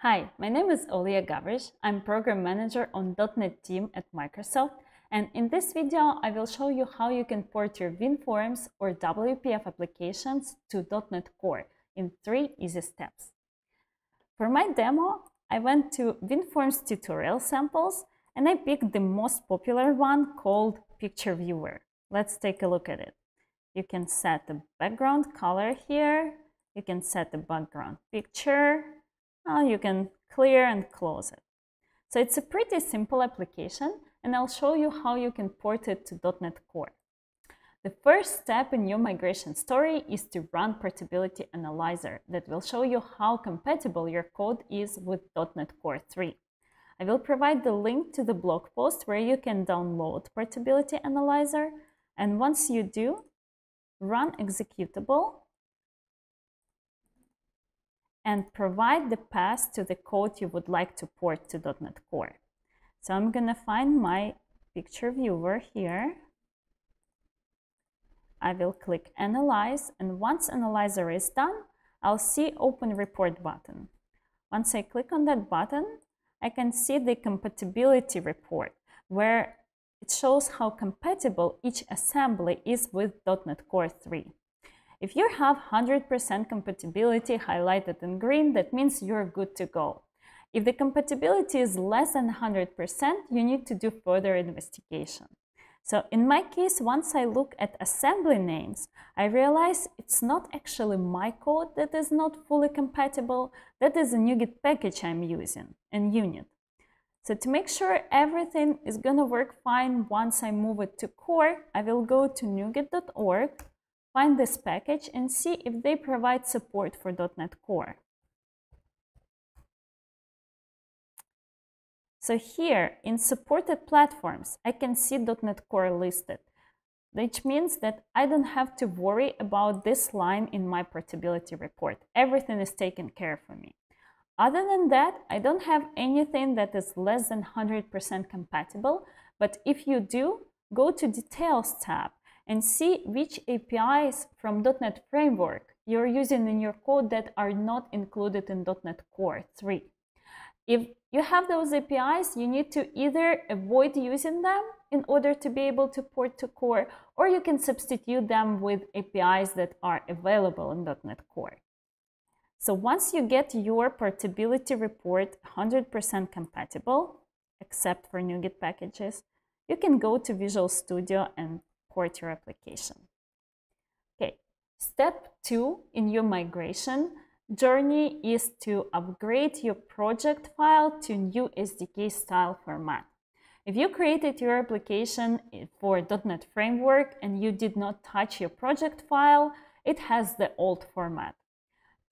Hi, my name is Olia Gavrish. I'm Program Manager on .NET team at Microsoft, and in this video I will show you how you can port your WinForms or WPF applications to .NET Core in 3 easy steps. For my demo, I went to WinForms tutorial samples and I picked the most popular one called Picture Viewer. Let's take a look at it. You can set the background color here, you can set the background picture, you can clear and close it. So it's a pretty simple application, and I'll show you how you can port it to .NET Core. The first step in your migration story is to run Portability Analyzer that will show you how compatible your code is with .NET Core 3. I will provide the link to the blog post where you can download Portability Analyzer, and once you do, run executable and provide the path to the code you would like to port to .NET Core. So I'm gonna find my picture viewer here. I will click Analyze, and once Analyzer is done, I'll see Open Report button. Once I click on that button, I can see the compatibility report, where it shows how compatible each assembly is with .NET Core 3. If you have 100% compatibility highlighted in green, that means you're good to go. If the compatibility is less than 100%, you need to do further investigation. So in my case, once I look at assembly names, I realize it's not actually my code that is not fully compatible. That is a NuGet package I'm using, and NUnit. So to make sure everything is going to work fine once I move it to Core, I will go to NuGet.org, find this package and see if they provide support for .NET Core. So here, in supported platforms, I can see .NET Core listed, which means that I don't have to worry about this line in my portability report. Everything is taken care of for me. Other than that, I don't have anything that is less than 100% compatible, but if you do, go to Details tab and see which APIs from .NET Framework you're using in your code that are not included in .NET Core 3. If you have those APIs, you need to either avoid using them in order to be able to port to Core, or you can substitute them with APIs that are available in .NET Core. So once you get your portability report 100% compatible, except for NuGet packages, you can go to Visual Studio and port your application. Okay, step 2 in your migration journey is to upgrade your project file to new SDK style format. If you created your application for .NET Framework and you did not touch your project file, it has the old format.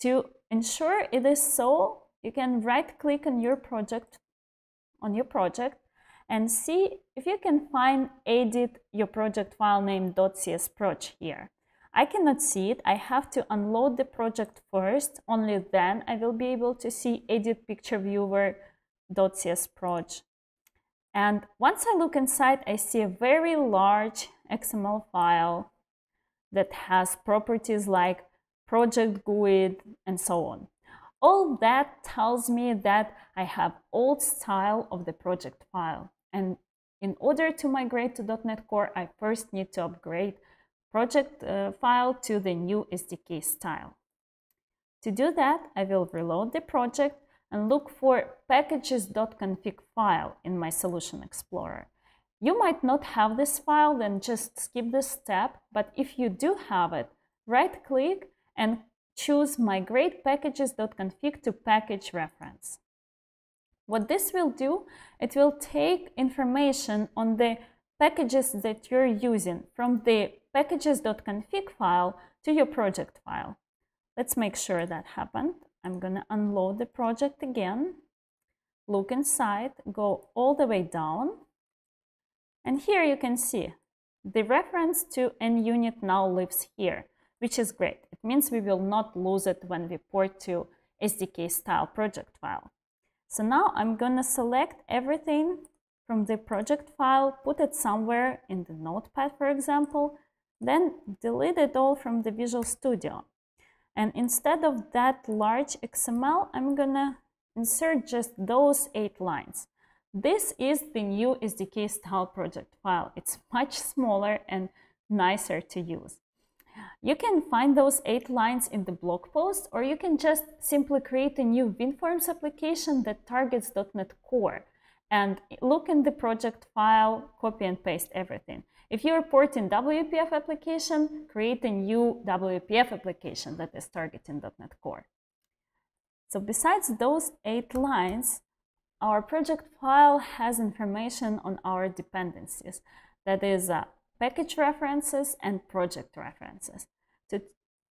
To ensure it is so, you can right-click on your project and see if you can find edit your project file name .csproj here. I cannot see it, I have to unload the project first, only then I will be able to see edit picture viewer .csproj. And once I look inside, I see a very large XML file that has properties like project GUID and so on. All that tells me that I have old style of the project file. And in order to migrate to .NET Core, I first need to upgrade project file to the new SDK style. To do that, I will reload the project and look for packages.config file in my Solution Explorer. You might not have this file, then just skip this step, but if you do have it, right-click and choose Migrate Packages.config to Package Reference. What this will do, it will take information on the packages that you're using from the packages.config file to your project file. Let's make sure that happened. I'm gonna unload the project again, look inside, go all the way down, and here you can see the reference to NUnit now lives here, which is great. It means we will not lose it when we port to SDK style project file. So now I'm gonna select everything from the project file, put it somewhere in the Notepad, for example, then delete it all from the Visual Studio. And instead of that large XML, I'm gonna Insert just those 8 lines. This is the new SDK style project file. It's much smaller and nicer to use. You can find those 8 lines in the blog post, or you can just simply create a new WinForms application that targets .NET Core and look in the project file, copy and paste everything. If you're porting WPF application, create a new WPF application that is targeting .NET Core. So besides those 8 lines, our project file has information on our dependencies, that is package references and project references.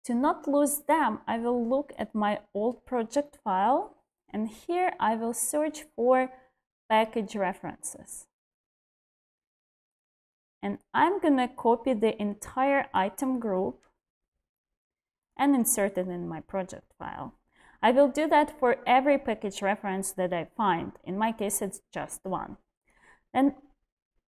To not lose them, I will look at my old project file, and here I will search for package references. And I'm gonna copy the entire item group and insert it in my project file. I will do that for every package reference that I find. In my case, it's just one. And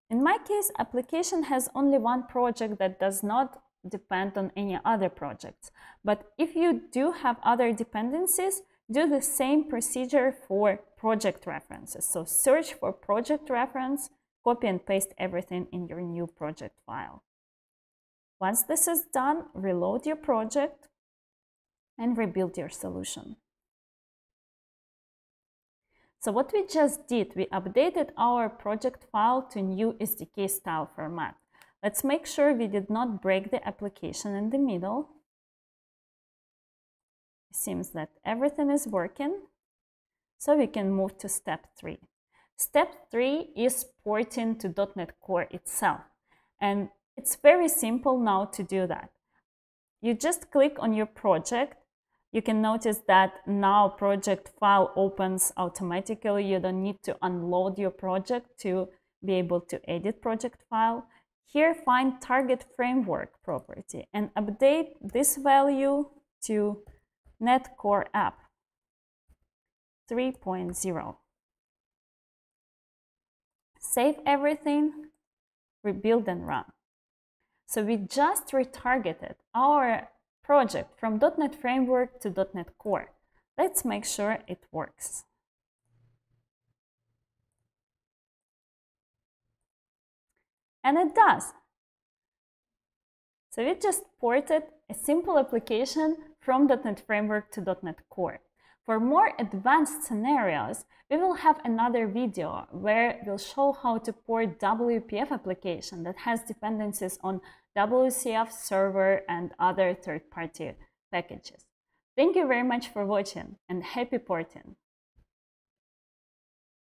in my case, application has only one project that does not depend on any other projects. But if you do have other dependencies, do the same procedure for project references. So search for project reference, copy and paste everything in your new project file. Once this is done, reload your project and rebuild your solution. So what we just did, we updated our project file to new SDK style format. Let's make sure we did not break the application in the middle. It seems that everything is working, so we can move to step 3. Step 3 is porting to .NET Core itself, and it's very simple now to do that. You just click on your project. You can notice that now project file opens automatically. You don't need to unload your project to be able to edit project file. Here, find target framework property and update this value to .NET Core app 3.0. Save everything, rebuild and run. So we just retargeted our project from .NET Framework to .NET Core. Let's make sure it works. And it does. So we just ported a simple application from .NET Framework to .NET Core. For more advanced scenarios, we will have another video where we'll show how to port WPF application that has dependencies on WCF server and other third-party packages. Thank you very much for watching, and happy porting!